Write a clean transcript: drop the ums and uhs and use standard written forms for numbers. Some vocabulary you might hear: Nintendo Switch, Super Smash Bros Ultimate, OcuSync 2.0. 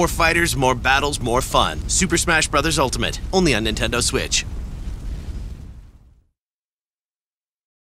More fighters, more battles, more fun. Super Smash Bros Ultimate, only on Nintendo Switch.